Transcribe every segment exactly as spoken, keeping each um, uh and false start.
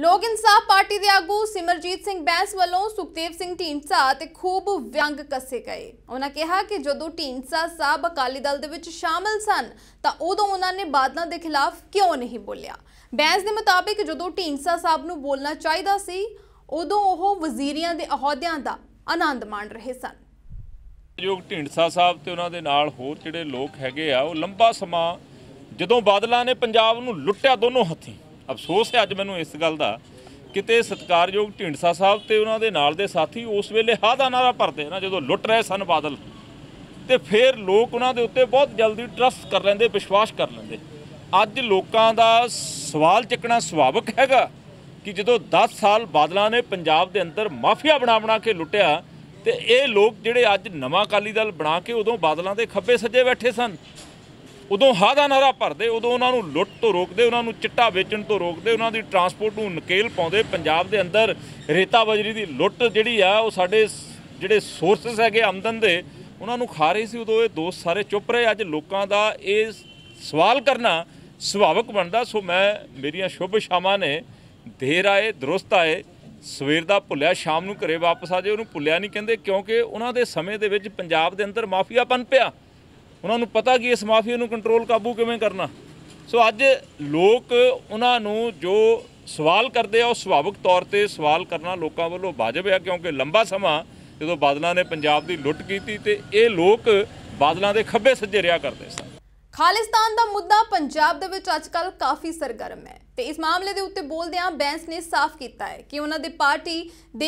लोक इंसाफ पार्टी के आगू सिमरजीत सिंह बैंस वालों सुखदेव सिंह ढींडसा ते खूब व्यंग कसे गए। उन्होंने कहा कि जदों ढींडसा साहब अकाली दल दे विच शामिल सन तां उदों उन्हां ने बादलों के खिलाफ क्यों नहीं बोलिया। बैंस के मुताबिक जदों ढींडसा साहब नूं बोलना चाहिदा सी उदों ओह वजीरियां दे अहुदियां दा आनंद माण रहे सन। योग ढींडसा साहब ते उन्हां दे नाल होर जिहड़े लोग हैगे आ उह लंबा समां जदों बादलों ने पंजाब नूं लुट्टिया दोनों हथीं। अफसोस है अज मैनूं इस गल का किते सत्कारयोग ढींडसा साहब तो उन्होंने नाल दे साथी उस वेले हाँ का नारा भरते ना जो लुट रहे सन बादल तो फिर लोग उन्होंने उत्ते बहुत जल्दी ट्रस्ट कर लेंदे, विश्वास कर लेंदे। अज लोगों का सवाल चकना सुभाविक हैगा कि जो दस साल बादलों ने पंजाब के अंदर माफिया बना बना के लुटिया तो ये लोग जिहड़े अज नवा अकाली दल बना के उदों बादलों के खब्बे सज्जे बैठे सन, उदों हाँ का नारा भरते, उदों उन्होंने लुट तो रोकते, उन्होंने चिट्टा वेचण तो रोकते, उन्होंने ट्रांसपोर्ट में नकेल पाते। पंजाब के अंदर रेता बजरी की लुट जिहड़ी आ वो साडे जिहड़े सोर्सिस हैगे आमदन के उन्होंने खा रही सी। उदों ये दोस्त सारे चुप रहे। अज लोगों का ये सवाल करना सुभाविक बनता। सो मैं मेरिया शुभ इच्छावां ने देर आए दुरुस्त आए, सवेर का भुलिया शाम नूं घरे वापस आ जाए उन्होंने भुलिया नहीं कहिंदे, क्योंकि उन्होंने समय के विच पंजाब के अंदर माफिया बन पिया। उन्होंने पता कि इस माफिया नूं कंट्रोल काबू किवें करना। सो अज लोग उन्होंने जो सवाल करते हैं सुभाविक तौर पर सवाल करना लोगों वालों वाजिब है, क्योंकि लंबा समा जो बादलों ने पंजाब की लुट की तो ये लोग बादलों के खब्बे सज्जे रहा करते सन। खालिस्तान का मुद्दा पंजाब दे विच अजकल काफ़ी सरगर्म है तो इस मामले के उत्ते बोलदिआं बैंस ने साफ किया है कि उन्होंने दे पार्टी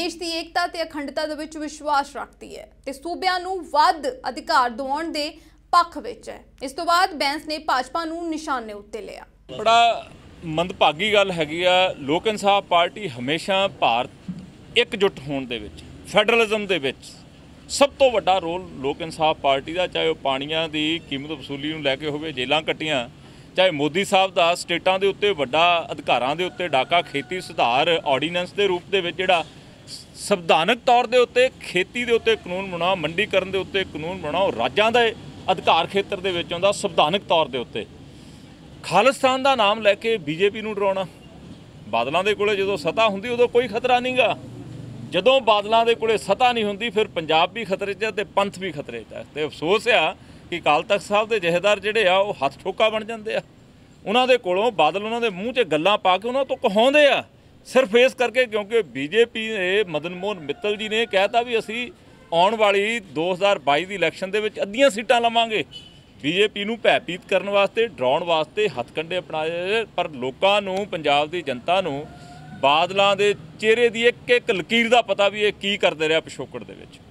देश की एकता ते अखंडता दे विच विश्वास रखती है तो सूबिआं नूं वध अधिकार दिवाउण दे पक्ष विच है। इस तो बाद बैंस ने भाजपा नूं निशाने उत्ते लिया। बड़ा मंदभागी गल हैगी आ, लोक इंसाफ पार्टी हमेशा भारत एकजुट होण दे विच फैडरलिज्म दे विच सब तो वड्डा रोल लोक इंसाफ पार्टी का, चाहे वह पाणियां दी कीमत वसूली नूं लैके होवे, जेलां कट्टियां, चाहे मोदी साहब दा स्टेटां दे उत्ते वड्डा अधिकारां दे उत्ते डाका खेती सुधार ऑर्डीनेंस के रूप दे विच जेहड़ा संविधानक तौर दे उत्ते खेती दे उत्ते कानून बनाओ, मंडीकरण दे उत्ते कानून बनाओ, राज्यां दे अधिकार खेत्र के आता संविधानक तौर के उत्ते खालिस्तान का नाम लैके बीजेपी नूं डराउणा। बादलों के कोले जो सत्ता हुंदी उदों कोई खतरा नहीं गा, जदों बादलों के कोले सत्ता नहीं हुंदी फिर पंजाब भी खतरे च ते पंथ भी खतरे च। ते अफसोस आ कि अकाल तख्त साहब के जहेदार जिहड़े आ वो हथ ठोका बन जाते हैं। उन्हां दे कोलों बादल उन्हां दे मूँह च गल्लां पा के उन्हां तों कहाउंदे आ सिर्फ इस करके क्योंकि बीजेपी ने मदन मोहन मित्तल जी ने कहता भी असीं आने वाली दो हज़ार बाई की इलैक्शन के अद्धियां सीटां लवांगे। बीजेपी नूं भयभीत करन वास्ते डराउण वास्ते हथकंडे अपनाए, पर लोकां नूं पंजाब की जनता नूं बादलों के चेहरे की एक एक लकीर का पता भी ये की करते रहा पिछोकड़ दे विच।